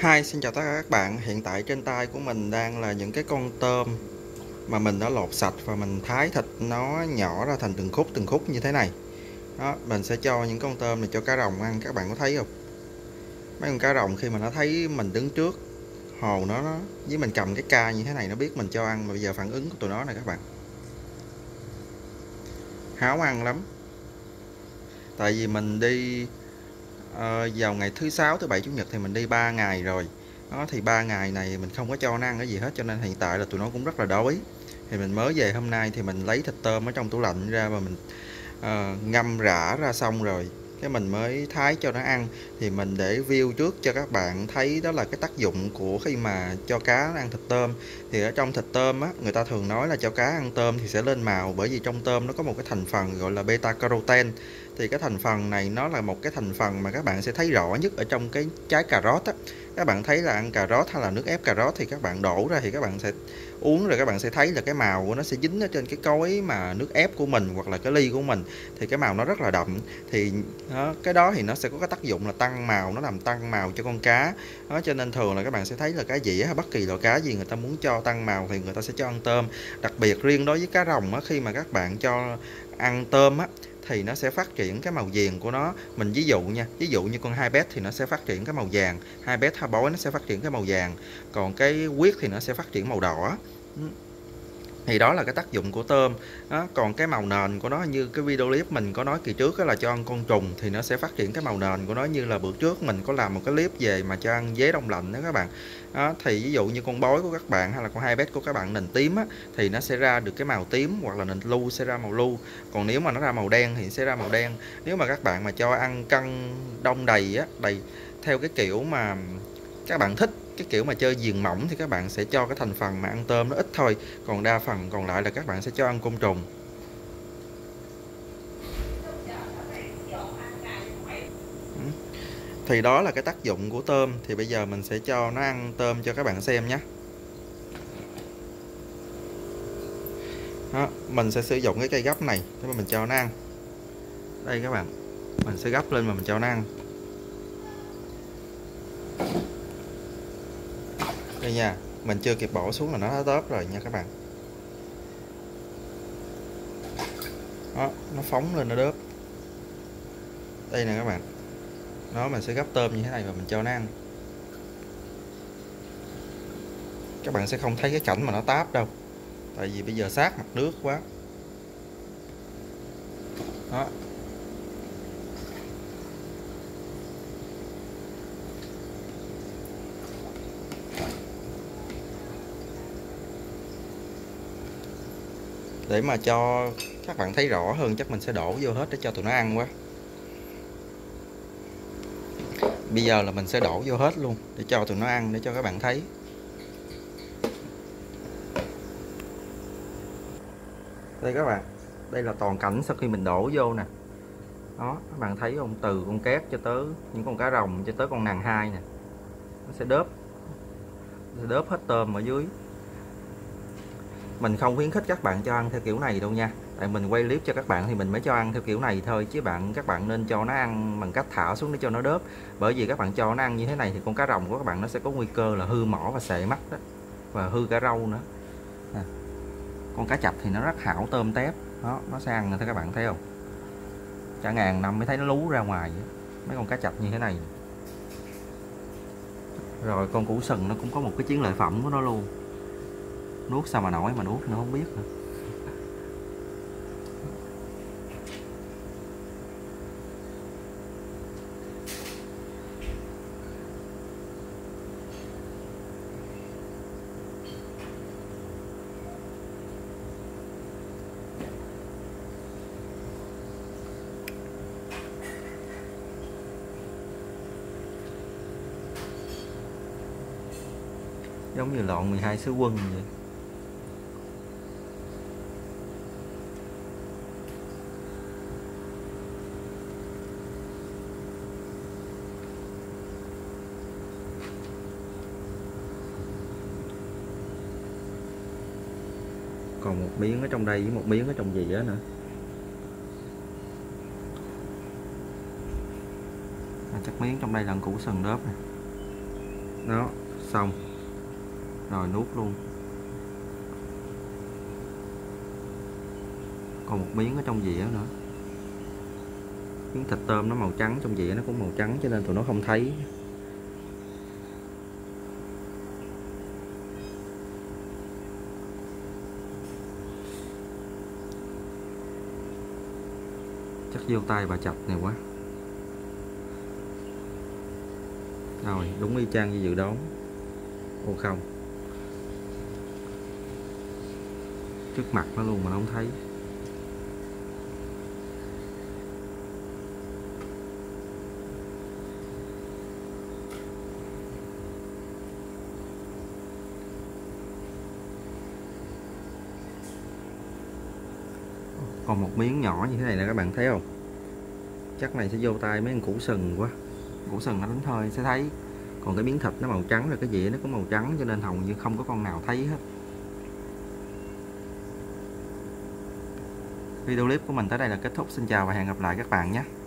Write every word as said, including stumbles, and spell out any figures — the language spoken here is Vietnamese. Hi, xin chào tất cả các bạn. Hiện tại trên tay của mình đang là những cái con tôm mà mình đã lột sạch và mình thái thịt nó nhỏ ra thành từng khúc từng khúc như thế này. Đó, mình sẽ cho những con tôm này cho cá rồng ăn. Các bạn có thấy không? Mấy con cá rồng khi mà nó thấy mình đứng trước hồ nó, nó với mình cầm cái ca như thế này, nó biết mình cho ăn. Mà bây giờ phản ứng của tụi nó này các bạn, háo ăn lắm. Tại vì mình đi à, vào ngày thứ sáu, thứ bảy, chủ nhật thì mình đi ba ngày rồi. Đó, thì ba ngày này mình không có cho nó ăn cái gì hết, cho nên hiện tại là tụi nó cũng rất là đói. Thì mình mới về hôm nay thì mình lấy thịt tôm ở trong tủ lạnh ra và mình à, ngâm rã ra xong rồi cái mình mới thái cho nó ăn. Thì mình để view trước cho các bạn thấy đó là cái tác dụng của khi mà cho cá ăn thịt tôm. Thì ở trong thịt tôm á, người ta thường nói là cho cá ăn tôm thì sẽ lên màu, bởi vì trong tôm nó có một cái thành phần gọi là beta-carotene. Thì cái thành phần này nó là một cái thành phần mà các bạn sẽ thấy rõ nhất ở trong cái trái cà rốt á. Các bạn thấy là ăn cà rốt hay là nước ép cà rốt thì các bạn đổ ra thì các bạn sẽ uống rồi các bạn sẽ thấy là cái màu của nó sẽ dính ở trên cái cối mà nước ép của mình hoặc là cái ly của mình. Thì cái màu nó rất là đậm. Thì đó, cái đó thì nó sẽ có cái tác dụng là tăng màu, nó làm tăng màu cho con cá. Đó, cho nên thường là các bạn sẽ thấy là cá dĩa hay bất kỳ loại cá gì người ta muốn cho tăng màu thì người ta sẽ cho ăn tôm. Đặc biệt riêng đối với cá rồng á, khi mà các bạn cho ăn tôm á thì nó sẽ phát triển cái màu viền của nó. Mình ví dụ nha, ví dụ như con hai bét thì nó sẽ phát triển cái màu vàng, hai bét hai bói nó sẽ phát triển cái màu vàng, còn cái huyết thì nó sẽ phát triển màu đỏ. Thì đó là cái tác dụng của tôm. Đó, còn cái màu nền của nó như cái video clip mình có nói kỳ trước là cho ăn con trùng thì nó sẽ phát triển cái màu nền của nó, như là bữa trước mình có làm một cái clip về mà cho ăn dế đông lạnh đó các bạn. Đó, thì ví dụ như con bói của các bạn hay là con hai bét của các bạn nền tím á, thì nó sẽ ra được cái màu tím, hoặc là nền lu sẽ ra màu lu. Còn nếu mà nó ra màu đen thì sẽ ra màu đen. Nếu mà các bạn mà cho ăn cân đông đầy á, đầy theo cái kiểu mà các bạn thích, cái kiểu mà chơi viền mỏng thì các bạn sẽ cho cái thành phần mà ăn tôm nó ít thôi, còn đa phần còn lại là các bạn sẽ cho ăn côn trùng. Thì đó là cái tác dụng của tôm. Thì bây giờ mình sẽ cho nó ăn tôm cho các bạn xem nhé. Đó, mình sẽ sử dụng cái cây gấp này để mà mình cho nó ăn. Đây các bạn, mình sẽ gấp lên mà mình cho nó ăn. Đây nha, mình chưa kịp bỏ xuống là nó đã tớp rồi nha các bạn. Đó, nó phóng lên nó đớp. Đây nè các bạn. Đó, mình sẽ gấp tôm như thế này và mình cho nó ăn. Các bạn sẽ không thấy cái cảnh mà nó táp đâu, tại vì bây giờ sát mặt nước quá. Đó, để mà cho các bạn thấy rõ hơn chắc mình sẽ đổ vô hết để cho tụi nó ăn quá. Bây giờ là mình sẽ đổ vô hết luôn để cho tụi nó ăn, để cho các bạn thấy. Đây các bạn, đây là toàn cảnh sau khi mình đổ vô nè. Đó, các bạn thấy không, từ con két cho tới những con cá rồng cho tới con nàng hai nè, nó sẽ đớp, nó sẽ đớp hết tôm ở dưới. Mình không khuyến khích các bạn cho ăn theo kiểu này đâu nha. Tại mình quay clip cho các bạn thì mình mới cho ăn theo kiểu này thôi. Chứ bạn các bạn nên cho nó ăn bằng cách thả xuống để cho nó đớp. Bởi vì các bạn cho nó ăn như thế này thì con cá rồng của các bạn nó sẽ có nguy cơ là hư mỏ và sệ mắt đó. Và hư cả râu nữa à. Con cá chạch thì nó rất hảo tôm tép. Đó, nó sẽ ăn, các bạn thấy không? Cả ngàn năm mới thấy nó lú ra ngoài đó. Mấy con cá chạch như thế này. Rồi con củ sừng nó cũng có một cái chiến lợi phẩm của nó luôn. Nuốt sao mà nổi, mà nuốt nó không biết nữa. Giống như lộn mười hai sứ quân vậy. Còn một miếng ở trong đây với một miếng ở trong gì đó nữa. À, chắc miếng trong đây là củ sừng đớp này. Đó, xong rồi nuốt luôn. Còn một miếng ở trong dĩa nữa. Miếng thịt tôm nó màu trắng, trong dĩa nó cũng màu trắng cho nên tụi nó không thấy. Chắc vô tay bà chập này quá. Rồi, đúng y chang như dự đoán. Ô không, trước mặt nó luôn mà nó không thấy. Còn một miếng nhỏ như thế này nè các bạn thấy không? Chắc này sẽ vô tay mấy con củ sừng quá. Củ sừng nó đánh hơi sẽ thấy. Còn cái miếng thịt nó màu trắng, rồi cái dĩa nó cũng màu trắng cho nên hầu như không có con nào thấy hết. Video clip của mình tới đây là kết thúc. Xin chào và hẹn gặp lại các bạn nhé.